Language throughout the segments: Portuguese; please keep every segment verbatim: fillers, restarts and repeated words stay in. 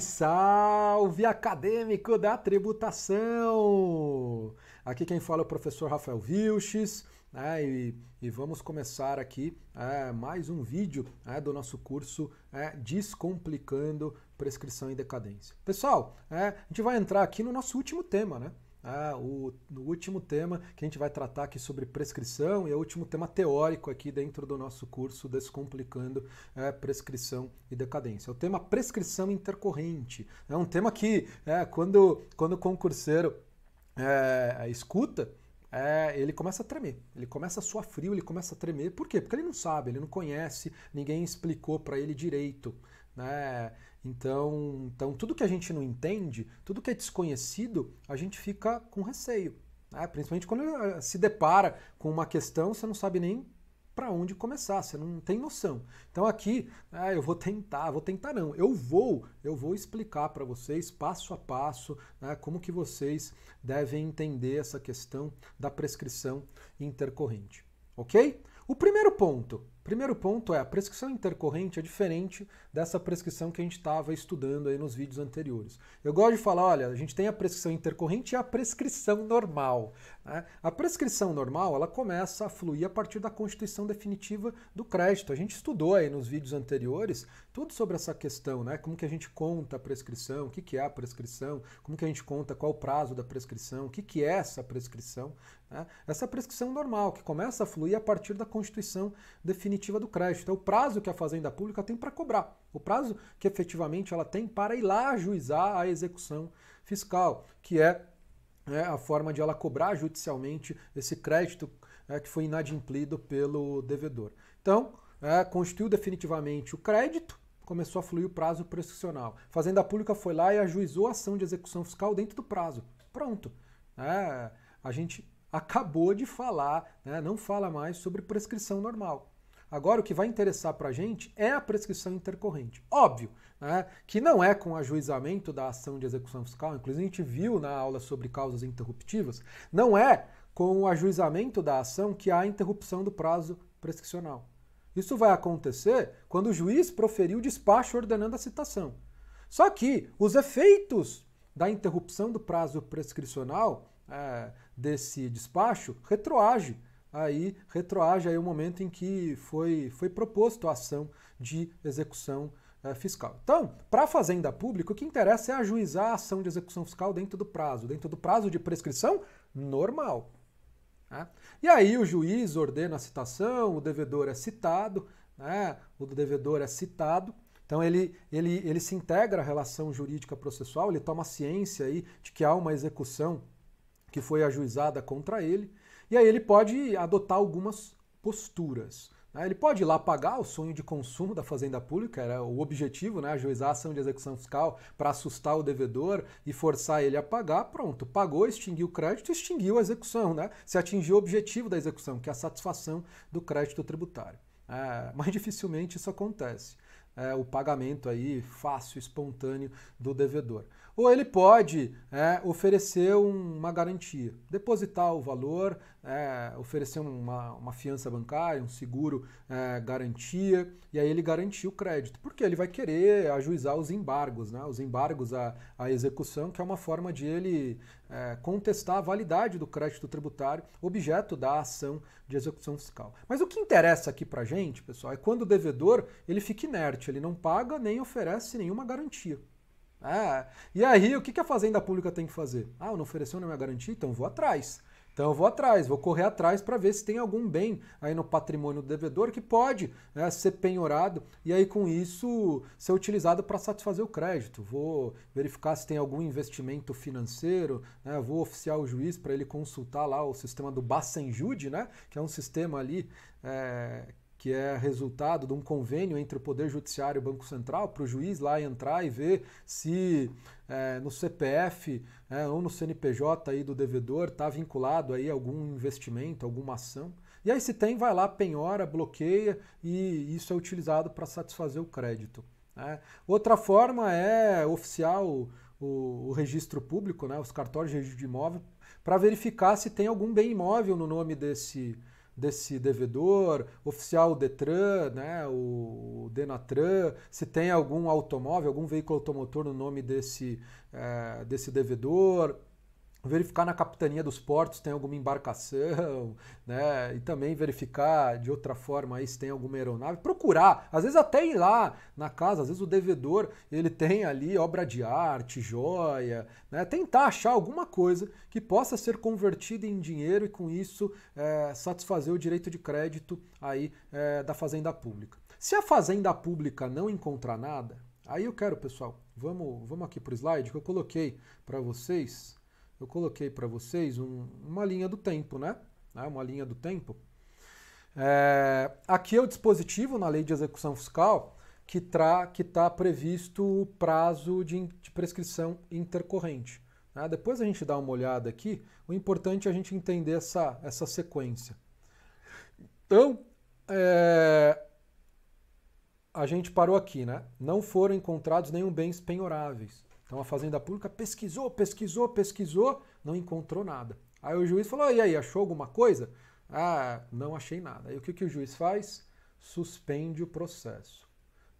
Salve, salve, acadêmico da tributação! Aqui quem fala é o professor Rafael Vilches, né, e, e vamos começar aqui é, mais um vídeo é, do nosso curso é, Descomplicando Prescrição e Decadência. Pessoal, é, a gente vai entrar aqui no nosso último tema, né? Ah, o, o último tema que a gente vai tratar aqui sobre prescrição e é o último tema teórico aqui dentro do nosso curso Descomplicando é, Prescrição e Decadência. É o tema prescrição intercorrente. É um tema que é, quando, quando o concurseiro é, escuta, É, ele começa a tremer, ele começa a suar frio, ele começa a tremer. Por quê? Porque ele não sabe, ele não conhece, ninguém explicou para ele direito, né? Então, então, tudo que a gente não entende, tudo que é desconhecido, a gente fica com receio, né? Principalmente quando se depara com uma questão, você não sabe nem para onde começar, você não tem noção. Então aqui é, eu vou tentar, vou tentar não, eu vou, eu vou explicar para vocês passo a passo, né, como que vocês devem entender essa questão da prescrição intercorrente, ok? O primeiro ponto, primeiro ponto é a prescrição intercorrente é diferente dessa prescrição que a gente estava estudando aí nos vídeos anteriores. Eu gosto de falar, olha, a gente tem a prescrição intercorrente e a prescrição normal, né? A prescrição normal, ela começa a fluir a partir da constituição definitiva do crédito. A gente estudou aí nos vídeos anteriores tudo sobre essa questão, né? Como que a gente conta a prescrição, o que que é a prescrição, como que a gente conta qual o prazo da prescrição, o que que é essa prescrição, né? Essa prescrição normal, que começa a fluir a partir da constituição definitiva do crédito. É o prazo que a Fazenda Pública tem para cobrar, o prazo que efetivamente ela tem para ir lá ajuizar a execução fiscal, que é, é a forma de ela cobrar judicialmente esse crédito é, que foi inadimplido pelo devedor. Então, é, constituiu definitivamente o crédito, começou a fluir o prazo prescricional. A Fazenda Pública foi lá e ajuizou a ação de execução fiscal dentro do prazo. Pronto. É, a gente acabou de falar, né, não fala mais sobre prescrição normal. Agora o que vai interessar para a gente é a prescrição intercorrente. Óbvio, né, que não é com ajuizamento da ação de execução fiscal, inclusive a gente viu na aula sobre causas interruptivas, não é com o ajuizamento da ação que há interrupção do prazo prescricional. Isso vai acontecer quando o juiz proferir o despacho ordenando a citação. Só que os efeitos da interrupção do prazo prescricional É, desse despacho retroage aí retroage aí o momento em que foi foi proposto a ação de execução é, fiscal. Então, para a Fazenda Pública, o que interessa é ajuizar a ação de execução fiscal dentro do prazo, dentro do prazo de prescrição normal, né? E aí o juiz ordena a citação, o devedor é citado, né? O devedor é citado. Então ele, ele, ele se integra à relação jurídica processual, ele toma ciência aí de que há uma execução que foi ajuizada contra ele, e aí ele pode adotar algumas posturas, né? Ele pode ir lá pagar o sonho de consumo da Fazenda Pública, era o objetivo, né? Ajuizar a ação de execução fiscal para assustar o devedor e forçar ele a pagar. Pronto, pagou, extinguiu o crédito, extinguiu a execução, né? Se atingiu o objetivo da execução, que é a satisfação do crédito tributário. É, mas dificilmente isso acontece. É, o pagamento aí fácil, espontâneo do devedor. Ou ele pode é, oferecer uma garantia, depositar o valor, é, oferecer uma, uma fiança bancária, um seguro é, garantia, e aí ele garantir o crédito, porque ele vai querer ajuizar os embargos, né? Os embargos à, à execução, que é uma forma de ele é, contestar a validade do crédito tributário, objeto da ação de execução fiscal. Mas o que interessa aqui pra gente, pessoal, é quando o devedor ele fica inerte, ele não paga nem oferece nenhuma garantia. Ah, e aí, o que a Fazenda Pública tem que fazer? Ah, eu não ofereceu nenhuma garantia? Então eu vou atrás. Então eu vou atrás, vou correr atrás para ver se tem algum bem aí no patrimônio do devedor que pode é, ser penhorado e aí com isso ser utilizado para satisfazer o crédito. Vou verificar se tem algum investimento financeiro, né? Vou oficiar o juiz para ele consultar lá o sistema do BACEN Jud, né? Que é um sistema ali é, que é resultado de um convênio entre o Poder Judiciário e o Banco Central, para o juiz lá entrar e ver se é, no C P F é, ou no C N P J aí do devedor está vinculado aí algum investimento, alguma ação. E aí se tem, vai lá, penhora, bloqueia, e isso é utilizado para satisfazer o crédito, né? Outra forma é oficiar o, o, o registro público, né? Os cartórios de registro de imóvel, para verificar se tem algum bem imóvel no nome desse desse devedor, oficial Detran, né, o Denatran, se tem algum automóvel, algum veículo automotor no nome desse, é, desse devedor, verificar na Capitania dos Portos tem alguma embarcação, né? E também verificar de outra forma aí se tem alguma aeronave, procurar, às vezes até ir lá na casa, às vezes o devedor ele tem ali obra de arte, joia, né? Tentar achar alguma coisa que possa ser convertida em dinheiro e com isso é, satisfazer o direito de crédito aí é, da fazenda pública. Se a fazenda pública não encontrar nada, aí eu quero, pessoal, vamos, vamos aqui para o slide que eu coloquei para vocês... Eu coloquei para vocês um, uma linha do tempo, né? Uma linha do tempo. É, aqui é o dispositivo na Lei de Execução Fiscal que está que tá previsto o prazo de, de prescrição intercorrente. Né? Depois a gente dá uma olhada aqui. O importante é a gente entender essa, essa sequência. Então, é, a gente parou aqui, né? Não foram encontrados nenhum bens penhoráveis. Então a Fazenda Pública pesquisou, pesquisou, pesquisou, não encontrou nada. Aí o juiz falou, e aí, achou alguma coisa? Ah, não achei nada. Aí o que, que o juiz faz? Suspende o processo.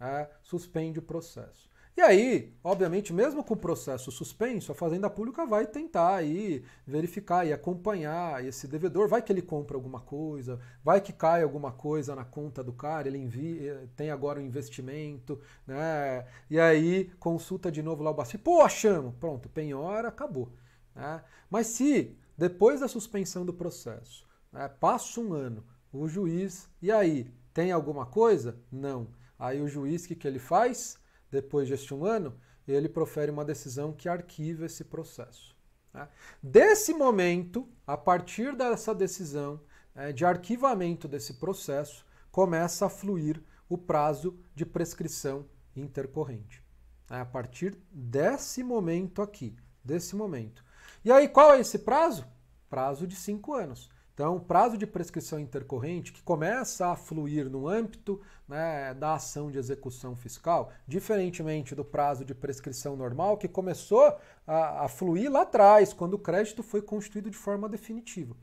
Ah, suspende o processo. E aí, obviamente, mesmo com o processo suspenso, a Fazenda Pública vai tentar aí verificar e acompanhar esse devedor. Vai que ele compra alguma coisa, vai que cai alguma coisa na conta do cara, ele envia, tem agora um investimento, né? E aí consulta de novo lá o Bacen. Pô, achamos! Pronto, penhora, acabou. Né? Mas se, depois da suspensão do processo, né, passa um ano, o juiz, e aí, tem alguma coisa? Não. Aí o juiz, o que, que ele faz? Depois deste um ano, ele profere uma decisão que arquiva esse processo. Né? Desse momento, a partir dessa decisão é, de arquivamento desse processo, começa a fluir o prazo de prescrição intercorrente. É, a partir desse momento aqui, desse momento. E aí, qual é esse prazo? Prazo de cinco anos. Então, o prazo de prescrição intercorrente, que começa a fluir no âmbito, né, da ação de execução fiscal, diferentemente do prazo de prescrição normal, que começou a, a fluir lá atrás, quando o crédito foi constituído de forma definitiva.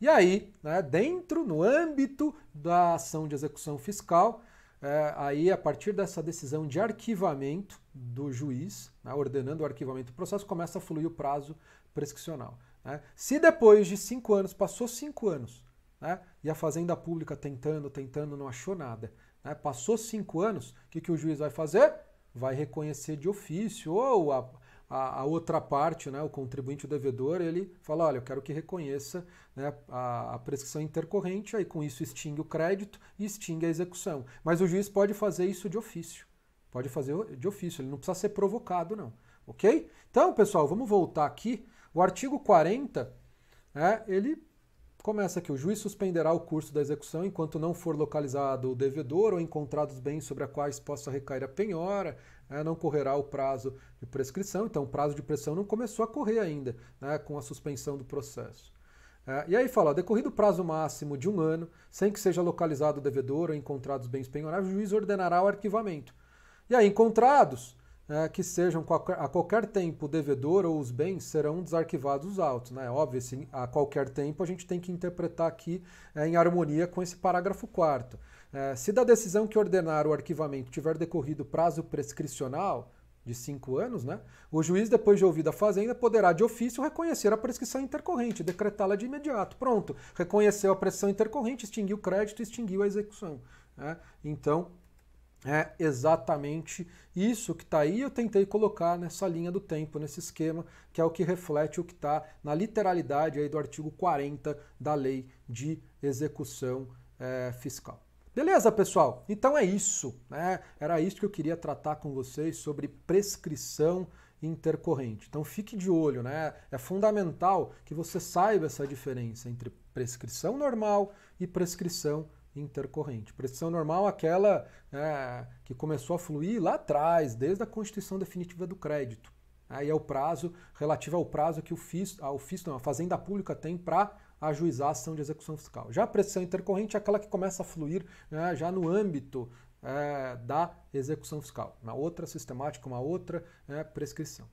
E aí, né, dentro, no âmbito da ação de execução fiscal, é, aí a partir dessa decisão de arquivamento do juiz, né, ordenando o arquivamento do processo, começa a fluir o prazo prescricional. Né? Se depois de cinco anos, passou cinco anos, né, e a Fazenda Pública tentando, tentando, não achou nada, né, passou cinco anos, o que, que o juiz vai fazer? Vai reconhecer de ofício, ou a, a, a outra parte, né, o contribuinte, o devedor, ele fala, olha, eu quero que reconheça, né, a, a prescrição intercorrente, aí com isso extingue o crédito e extingue a execução. Mas o juiz pode fazer isso de ofício, pode fazer de ofício, ele não precisa ser provocado, não, ok? Então, pessoal, vamos voltar aqui. O artigo quarenta, né, ele começa aqui, o juiz suspenderá o curso da execução enquanto não for localizado o devedor ou encontrados bens sobre os quais possa recair a penhora, né, não correrá o prazo de prescrição, então o prazo de prescrição não começou a correr ainda, né, com a suspensão do processo. É, e aí fala, decorrido o prazo máximo de um ano, sem que seja localizado o devedor ou encontrados bens penhoráveis, o juiz ordenará o arquivamento. E aí, encontrados... É, que sejam a qualquer tempo o devedor ou os bens serão desarquivados os autos. Né? Óbvio, assim, a qualquer tempo a gente tem que interpretar aqui é, em harmonia com esse parágrafo quarto. É, se da decisão que ordenar o arquivamento tiver decorrido prazo prescricional de cinco anos, né, o juiz, depois de ouvida a fazenda, poderá de ofício reconhecer a prescrição intercorrente, decretá-la de imediato. Pronto, reconheceu a prescrição intercorrente, extinguiu o crédito, extinguiu a execução. Né? Então... é exatamente isso que está aí, eu tentei colocar nessa linha do tempo, nesse esquema, que é o que reflete o que está na literalidade aí do artigo quarenta da Lei de Execução é, Fiscal. Beleza, pessoal? Então é isso, né? Era isso que eu queria tratar com vocês sobre prescrição intercorrente. Então fique de olho, né? É fundamental que você saiba essa diferença entre prescrição normal e prescrição intercorrente. Prescrição normal, aquela é, que começou a fluir lá atrás, desde a constituição definitiva do crédito. Aí é o prazo relativo ao prazo que o fisco, ao fisco, não, a Fazenda Pública tem para ajuizar a ação de execução fiscal. Já a prescrição intercorrente é aquela que começa a fluir, né, já no âmbito é, da execução fiscal. Uma outra sistemática, uma outra é, prescrição.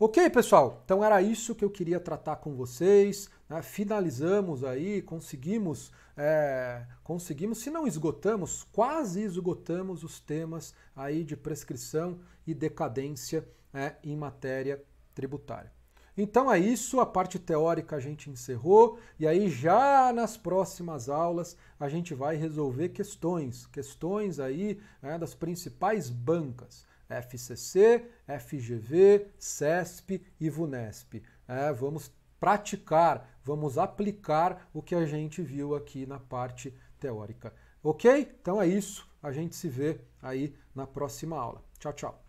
Ok, pessoal, então era isso que eu queria tratar com vocês, né? Finalizamos aí, conseguimos, é, conseguimos, se não esgotamos, quase esgotamos os temas aí de prescrição e decadência, né, em matéria tributária. Então é isso, a parte teórica a gente encerrou, e aí já nas próximas aulas a gente vai resolver questões, questões aí, né, das principais bancas, F C C, F G V, CESP e Vunesp. É, vamos praticar, vamos aplicar o que a gente viu aqui na parte teórica. Ok? Então é isso, a gente se vê aí na próxima aula. Tchau, tchau.